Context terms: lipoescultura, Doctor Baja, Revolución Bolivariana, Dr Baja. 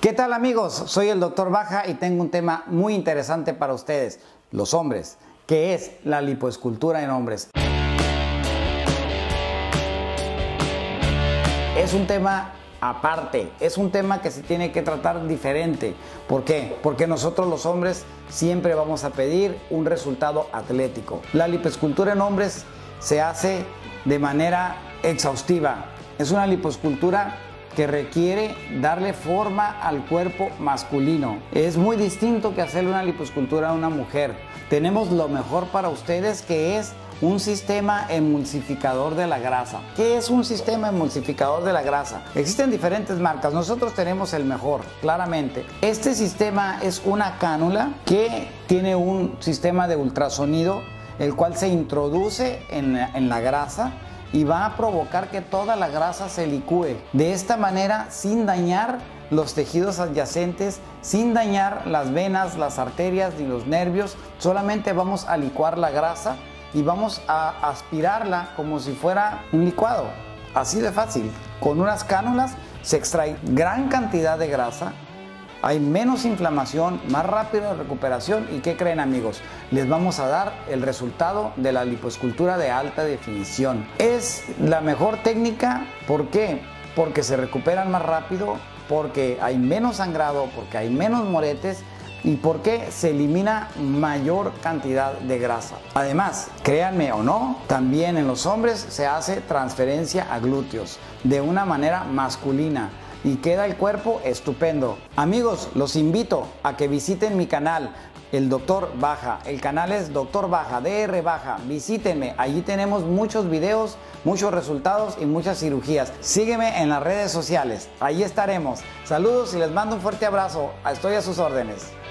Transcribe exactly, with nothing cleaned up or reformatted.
¿Qué tal, amigos? Soy el Doctor Baja y tengo un tema muy interesante para ustedes, los hombres, que es la lipoescultura en hombres. Es un tema aparte, es un tema que se tiene que tratar diferente. ¿Por qué? Porque nosotros los hombres siempre vamos a pedir un resultado atlético. La lipoescultura en hombres se hace de manera exhaustiva. Es una lipoescultura que requiere darle forma al cuerpo masculino. Es muy distinto que hacerle una lipoescultura a una mujer. Tenemos lo mejor para ustedes, que es un sistema emulsificador de la grasa. ¿Qué es un sistema emulsificador de la grasa? Existen diferentes marcas, nosotros tenemos el mejor, claramente. Este sistema es una cánula que tiene un sistema de ultrasonido, el cual se introduce en la, en la grasa y va a provocar que toda la grasa se licúe. De esta manera, sin dañar los tejidos adyacentes, sin dañar las venas, las arterias ni los nervios, solamente vamos a licuar la grasa y vamos a aspirarla como si fuera un licuado. Así de fácil. Con unas cánulas se extrae gran cantidad de grasa, hay menos inflamación, más rápido recuperación y ¿qué creen, amigos? Les vamos a dar el resultado de la lipoescultura de alta definición. Es la mejor técnica. ¿Por qué? Porque se recuperan más rápido, porque hay menos sangrado, porque hay menos moretes y porque se elimina mayor cantidad de grasa. Además, créanme o no, también en los hombres se hace transferencia a glúteos de una manera masculina y queda el cuerpo estupendo. Amigos, los invito a que visiten mi canal, el Doctor Baja. El canal es Doctor Baja, D R Baja. Visítenme, allí tenemos muchos videos, muchos resultados y muchas cirugías. Sígueme en las redes sociales, allí estaremos. Saludos y les mando un fuerte abrazo. Estoy a sus órdenes.